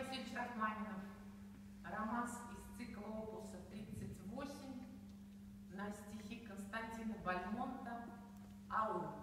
Васильевич Рахманинов. Романс из цикла опуса 38 на стихи Константина Бальмонта «Аум».